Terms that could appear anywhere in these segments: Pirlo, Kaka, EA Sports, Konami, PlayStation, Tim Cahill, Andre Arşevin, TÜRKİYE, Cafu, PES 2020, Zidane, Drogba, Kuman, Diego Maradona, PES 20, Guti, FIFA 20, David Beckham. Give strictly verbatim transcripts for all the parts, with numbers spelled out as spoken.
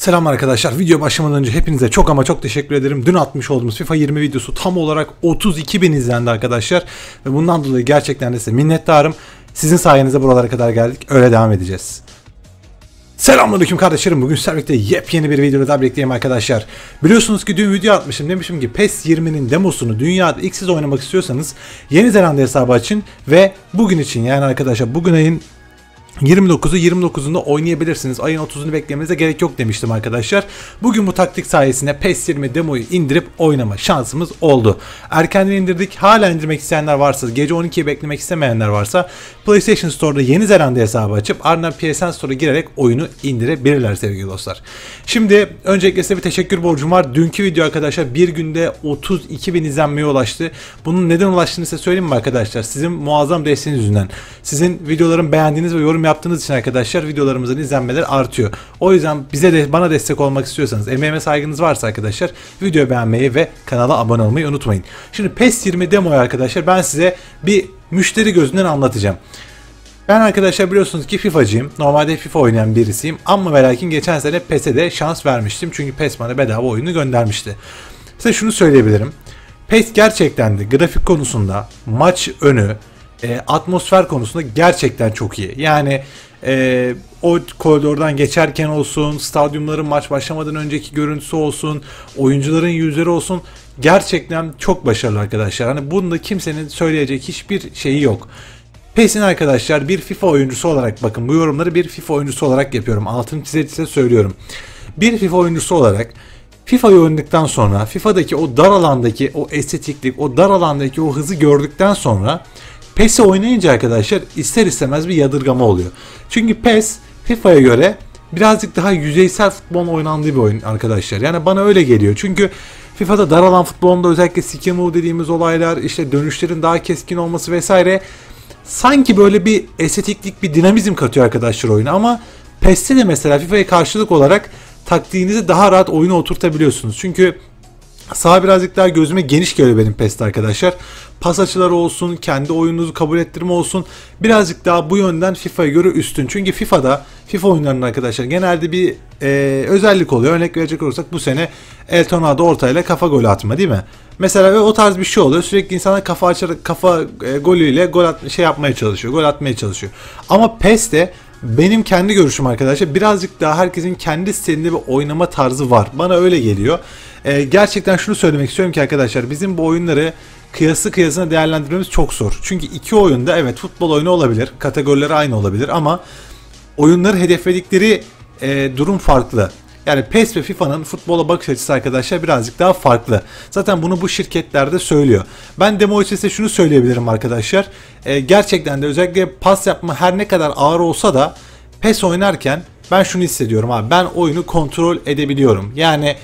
Selam arkadaşlar, video başlamadan önce hepinize çok ama çok teşekkür ederim. Dün atmış olduğumuz FIFA yirmi videosu tam olarak otuz iki bin izlendi arkadaşlar. Ve bundan dolayı gerçekten de size minnettarım. Sizin sayenizde buralara kadar geldik, öyle devam edeceğiz. Selamünaleyküm kardeşlerim, bugün sizlerle birlikte yepyeni bir videoda daha birlikteyim arkadaşlar. Biliyorsunuz ki dün video atmışım, demişim ki PES yirminin demosunu dünyada ilk siz oynamak istiyorsanız Yeni Zelanda hesabı açın ve bugün için, yani arkadaşlar bugün ayın yirmi dokuzu yirmi dokuzunda oynayabilirsiniz. Ayın otuzunu beklemenize gerek yok demiştim arkadaşlar. Bugün bu taktik sayesinde PES yirmi demoyu indirip oynama şansımız oldu. Erkenden indirdik. Hala indirmek isteyenler varsa, gece on ikiyi beklemek istemeyenler varsa PlayStation Store'da Yeni Zelanda hesabı açıp ardından P S N Store'a girerek oyunu indirebilirler sevgili dostlar. Şimdi öncelikle size bir teşekkür borcum var. Dünkü video arkadaşlar bir günde otuz iki bin izlenmeye ulaştı. Bunun neden ulaştığını size söyleyeyim mi arkadaşlar? Sizin muazzam desteğiniz yüzünden. Sizin videoların beğendiğiniz ve yorum yaptığınız için arkadaşlar videolarımızın izlenmeleri artıyor. O yüzden bize de, bana destek olmak istiyorsanız, emeğime saygınız varsa arkadaşlar videoyu beğenmeyi ve kanala abone olmayı unutmayın. Şimdi PES yirmi demoyu arkadaşlar ben size bir müşteri gözünden anlatacağım. Ben arkadaşlar biliyorsunuz ki FIFA'cıyım. Normalde FIFA oynayan birisiyim ama ve lakin geçen sene PES'e de şans vermiştim. Çünkü PES bana bedava oyunu göndermişti. Size şunu söyleyebilirim. PES gerçekten de grafik konusunda, maç önü, E, atmosfer konusunda gerçekten çok iyi. Yani e, o koridordan geçerken olsun, stadyumların maç başlamadan önceki görüntüsü olsun, oyuncuların yüzleri olsun, gerçekten çok başarılı arkadaşlar. Hani bunda kimsenin söyleyecek hiçbir şeyi yok. PES'in arkadaşlar bir FIFA oyuncusu olarak, bakın bu yorumları bir FIFA oyuncusu olarak yapıyorum. Altını çize çize söylüyorum. Bir FIFA oyuncusu olarak FIFA'yı oynadıktan sonra, FIFA'daki o dar alandaki o estetiklik, o dar alandaki o hızı gördükten sonra PES'i oynayınca arkadaşlar ister istemez bir yadırgama oluyor. Çünkü PES FIFA'ya göre birazcık daha yüzeysel futbolun oynandığı bir oyun arkadaşlar. Yani bana öyle geliyor. Çünkü FIFA'da dar alan futbolunda özellikle skill move dediğimiz olaylar, işte dönüşlerin daha keskin olması vesaire sanki böyle bir estetiklik, bir dinamizm katıyor arkadaşlar oyuna. Ama PES'te de mesela FIFA'ya karşılık olarak taktiğinizi daha rahat oyuna oturtabiliyorsunuz. Çünkü sağ birazcık daha gözüme geniş geliyor benim PES'te arkadaşlar. Pas açıları olsun, kendi oyununuzu kabul ettirme olsun. Birazcık daha bu yönden FIFA'ya göre üstün. Çünkü FIFA'da, FIFA oyunlarının arkadaşlar genelde bir e, özellik oluyor. Örnek verecek olursak bu sene El Tornado ortayla kafa golü atma, değil mi? Mesela o tarz bir şey oluyor. Sürekli insanlar kafa açarak, kafa e, golüyle gol at, şey yapmaya çalışıyor, gol atmaya çalışıyor. Ama PES'te benim kendi görüşüm arkadaşlar birazcık daha herkesin kendi stilinde bir oynama tarzı var. Bana öyle geliyor. Ee, gerçekten şunu söylemek istiyorum ki arkadaşlar bizim bu oyunları kıyası kıyasına değerlendirmemiz çok zor. Çünkü iki oyunda evet futbol oyunu olabilir, kategorileri aynı olabilir ama oyunları hedefledikleri e, durum farklı. Yani PES ve FIFA'nın futbola bakış açısı arkadaşlar birazcık daha farklı. Zaten bunu bu şirketlerde söylüyor. Ben demo için size şunu söyleyebilirim arkadaşlar. Ee, gerçekten de özellikle pas yapma her ne kadar ağır olsa da PES oynarken ben şunu hissediyorum abi. Ben oyunu kontrol edebiliyorum. Yani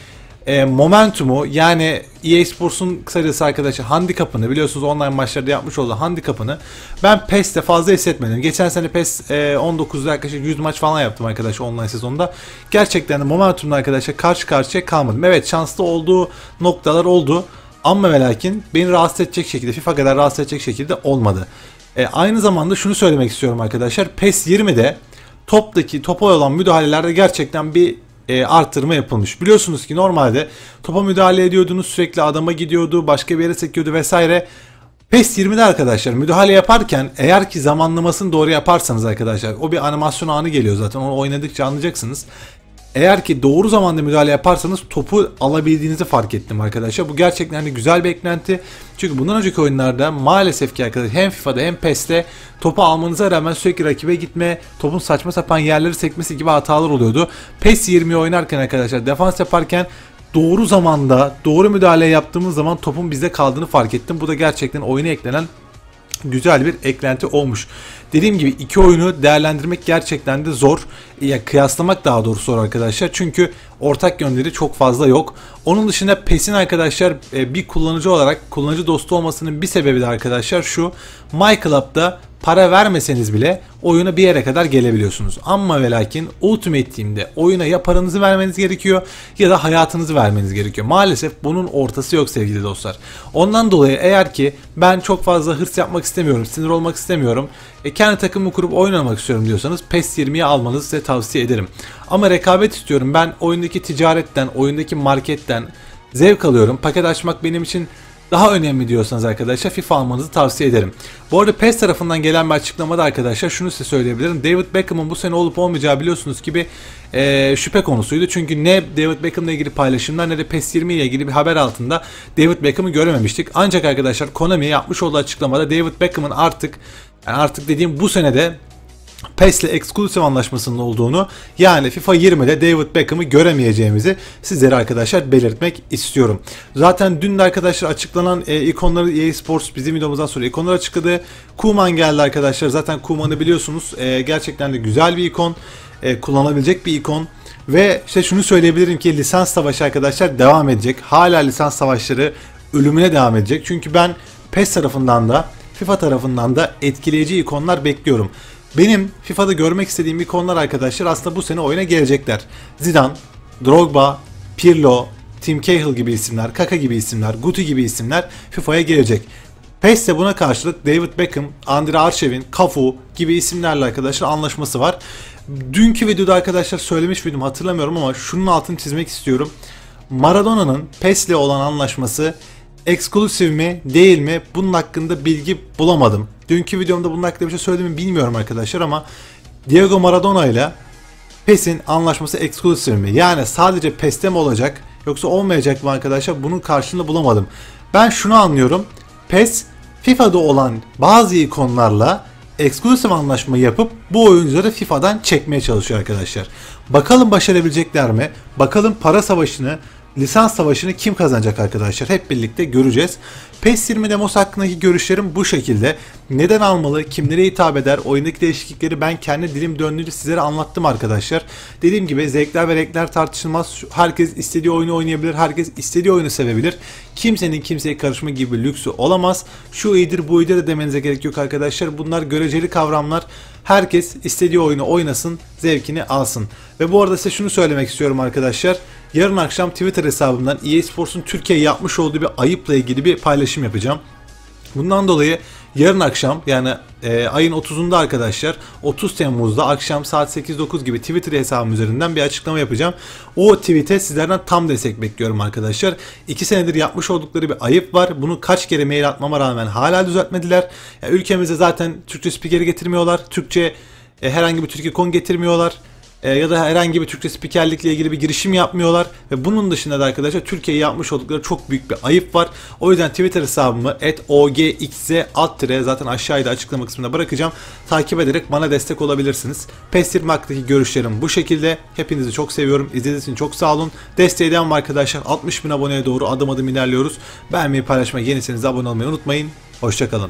e, momentumu, yani E A Sports'un kısacası arkadaşlar handikapını, biliyorsunuz online maçlarda yapmış olduğu handikapını ben PES'te fazla hissetmedim. Geçen sene PES on dokuzda arkadaşlar yüz maç falan yaptım arkadaşlar online sezonda. Gerçekten de momentumla arkadaşlar karşı karşıya kalmadım. Evet şanslı olduğu noktalar oldu ama ve lakin beni rahatsız edecek şekilde, FIFA kadar rahatsız edecek şekilde olmadı. E, aynı zamanda şunu söylemek istiyorum arkadaşlar. PES yirmide toptaki, topa olan müdahalelerde gerçekten bir E, arttırma yapılmış. Biliyorsunuz ki normalde topa müdahale ediyordunuz, sürekli adama gidiyordu, başka bir yere sekiyordu vesaire. PES yirmide arkadaşlar müdahale yaparken eğer ki zamanlamasını doğru yaparsanız arkadaşlar, o bir animasyon anı geliyor zaten, onu oynadıkça anlayacaksınız. Eğer ki doğru zamanda müdahale yaparsanız topu alabildiğinizi fark ettim arkadaşlar. Bu gerçekten de güzel bir eklenti. Çünkü bundan önceki oyunlarda maalesef ki arkadaşlar hem FIFA'da hem PES'te topu almanıza rağmen sürekli rakibe gitme, topun saçma sapan yerleri sekmesi gibi hatalar oluyordu. PES yirmiyi oynarken arkadaşlar defans yaparken doğru zamanda doğru müdahale yaptığımız zaman topun bizde kaldığını fark ettim. Bu da gerçekten oyuna eklenen güzel bir eklenti olmuş. Dediğim gibi iki oyunu değerlendirmek gerçekten de zor. Ya kıyaslamak daha doğrusu zor arkadaşlar. Çünkü ortak yönleri çok fazla yok. Onun dışında PES'in arkadaşlar bir kullanıcı olarak kullanıcı dostu olmasının bir sebebi de arkadaşlar şu. MyClub'da para vermeseniz bile oyuna bir yere kadar gelebiliyorsunuz. Ama ve lakin Ultimate Team'de oyuna ya paranızı vermeniz gerekiyor ya da hayatınızı vermeniz gerekiyor. Maalesef bunun ortası yok sevgili dostlar. Ondan dolayı eğer ki ben çok fazla hırs yapmak istemiyorum, sinir olmak istemiyorum, e, kendi takımımı kurup oynamak istiyorum diyorsanız PES yirmiyi almanızı size tavsiye ederim. Ama rekabet istiyorum, ben oyundaki ticaretten, oyundaki marketten zevk alıyorum, paket açmak benim için daha önemli diyorsanız arkadaşlar FIFA almanızı tavsiye ederim. Bu arada PES tarafından gelen bir açıklamada arkadaşlar şunu size söyleyebilirim. David Beckham'ın bu sene olup olmayacağı biliyorsunuz gibi e, şüphe konusuydu. Çünkü ne David Beckham'la ilgili paylaşımlar ne de PES yirmi ile ilgili bir haber altında David Beckham'ı görememiştik. Ancak arkadaşlar Konami yapmış olduğu açıklamada David Beckham'ın artık yani artık dediğim bu senede PES ile eksklusif anlaşmasının olduğunu, yani FIFA yirmide David Beckham'ı göremeyeceğimizi sizlere arkadaşlar belirtmek istiyorum. Zaten dün de arkadaşlar açıklanan e, ikonları E A Sports bizim videomuzdan sonra ikonları açıkladı. Kuman geldi arkadaşlar. Zaten Kuman'ı biliyorsunuz. E, gerçekten de güzel bir ikon. E, kullanabilecek bir ikon. Ve işte şunu söyleyebilirim ki lisans savaşı arkadaşlar devam edecek. Hala lisans savaşları ölümüne devam edecek. Çünkü ben PES tarafından da FIFA tarafından da etkileyici ikonlar bekliyorum. Benim FIFA'da görmek istediğim ikonlar arkadaşlar aslında bu sene oyuna gelecekler. Zidane, Drogba, Pirlo, Tim Cahill gibi isimler, Kaka gibi isimler, Guti gibi isimler FIFA'ya gelecek. PES de buna karşılık David Beckham, Andre Arşevin, Cafu gibi isimlerle arkadaşlar anlaşması var. Dünkü videoda arkadaşlar söylemiş miydim hatırlamıyorum ama şunun altını çizmek istiyorum. Maradona'nın PES'le olan anlaşması eksklusif mi değil mi bunun hakkında bilgi bulamadım. Dünkü videomda bunun hakkında bir şey söylediğimi bilmiyorum arkadaşlar ama Diego Maradona ile PES'in anlaşması eksklusif mi? Yani sadece PES'te mi olacak yoksa olmayacak mı arkadaşlar? Bunun karşılığını bulamadım. Ben şunu anlıyorum. PES FIFA'da olan bazı ikonlarla eksklusif anlaşma yapıp bu oyuncuları FIFA'dan çekmeye çalışıyor arkadaşlar. Bakalım başarabilecekler mi? Bakalım para savaşını, lisans savaşını kim kazanacak arkadaşlar? Hep birlikte göreceğiz. PES yirmi demos hakkındaki görüşlerim bu şekilde. Neden almalı? Kimlere hitap eder? Oyundaki değişiklikleri ben kendi dilim döndüğünce sizlere anlattım arkadaşlar. Dediğim gibi zevkler ve renkler tartışılmaz. Herkes istediği oyunu oynayabilir. Herkes istediği oyunu sevebilir. Kimsenin kimseye karışma gibi lüksü olamaz. Şu iyidir bu iyidir de demenize gerek yok arkadaşlar. Bunlar göreceli kavramlar. Herkes istediği oyunu oynasın, zevkini alsın. Ve bu arada size şunu söylemek istiyorum arkadaşlar. Yarın akşam Twitter hesabımdan E A Sports'un Türkiye'ye yapmış olduğu bir ayıpla ilgili bir paylaşım yapacağım. Bundan dolayı yarın akşam yani e, ayın otuzunda arkadaşlar otuz Temmuz'da akşam saat sekiz dokuz gibi Twitter hesabım üzerinden bir açıklama yapacağım. O tweet'e sizlerden tam destek bekliyorum arkadaşlar. iki senedir yapmış oldukları bir ayıp var. Bunu kaç kere mail atmama rağmen hala düzeltmediler. Yani ülkemize zaten Türkçe spikeri getirmiyorlar. Türkçe e, herhangi bir Türkiye konu getirmiyorlar. Ya da herhangi bir Türkçe spikerlikle ilgili bir girişim yapmıyorlar. Ve bunun dışında da arkadaşlar Türkiye'ye yapmış oldukları çok büyük bir ayıp var. O yüzden Twitter hesabımı et o g x e alt tire zaten aşağıda açıklama kısmına bırakacağım. Takip ederek bana destek olabilirsiniz. PES yirmi hakkındaki görüşlerim bu şekilde. Hepinizi çok seviyorum. İzlediğiniz için çok sağ olun. Desteğe devam arkadaşlar. altmış bin aboneye doğru adım adım ilerliyoruz. Beğenmeyi, paylaşmayı, yeniseniz abone olmayı unutmayın. Hoşçakalın.